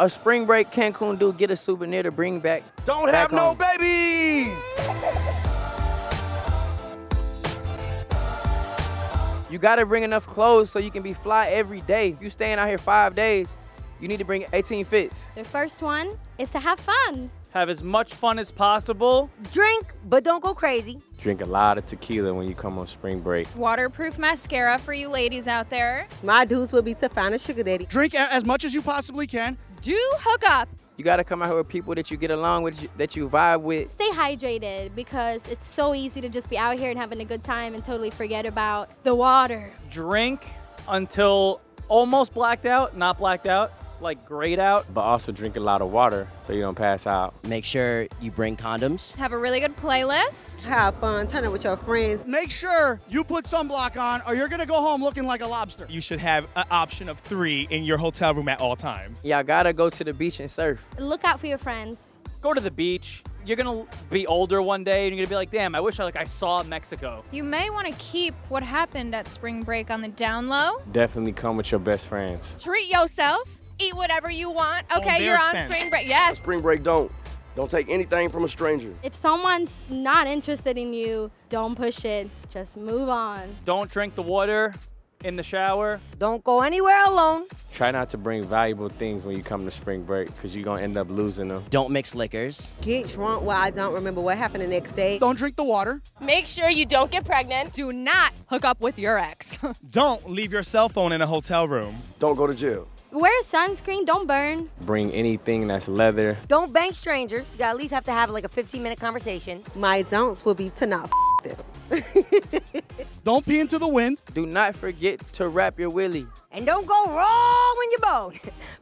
a spring break Cancun dude, get a souvenir to bring back. Don't have no babies! You gotta bring enough clothes so you can be fly every day. If you staying out here 5 days, you need to bring 18 fits. The first one is to have fun. Have as much fun as possible. Drink, but don't go crazy. Drink a lot of tequila when you come on spring break. Waterproof mascara for you ladies out there. My dudes will be to find a sugar daddy. Drink as much as you possibly can. Do hook up. You gotta come out here with people that you get along with, that you vibe with. Stay hydrated because it's so easy to just be out here and having a good time and totally forget about the water. Drink until almost blacked out, not blacked out. Like grayed out. But also drink a lot of water so you don't pass out. Make sure you bring condoms. Have a really good playlist. Have fun, turn it with your friends. Make sure you put sunblock on or you're gonna go home looking like a lobster. You should have an option of 3 in your hotel room at all times. Yeah, gotta go to the beach and surf. Look out for your friends. Go to the beach. You're gonna be older one day and you're gonna be like, damn, I wish I saw Mexico. You may wanna keep what happened at spring break on the down low. Definitely come with your best friends. Treat yourself. Eat whatever you want. Okay, you're on spring break. Yes. Spring break, don't take anything from a stranger. If someone's not interested in you, don't push it. Just move on. Don't drink the water in the shower. Don't go anywhere alone. Try not to bring valuable things when you come to spring break because you're going to end up losing them. Don't mix liquors. Get drunk while I don't remember what happened the next day. Don't drink the water. Make sure you don't get pregnant. Do not hook up with your ex. Don't leave your cell phone in a hotel room. Don't go to jail. Wear sunscreen, don't burn. Bring anything that's leather. Don't bang strangers. You at least have to have like a 15-minute conversation. My don'ts will be to not f them. Don't pee into the wind. Do not forget to wrap your willy. And don't go wrong when you boat.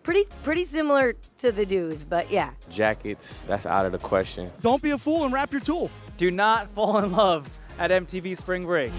Pretty similar to the dudes, but yeah. Jackets, that's out of the question. Don't be a fool and wrap your tool. Do not fall in love at MTV Spring Break.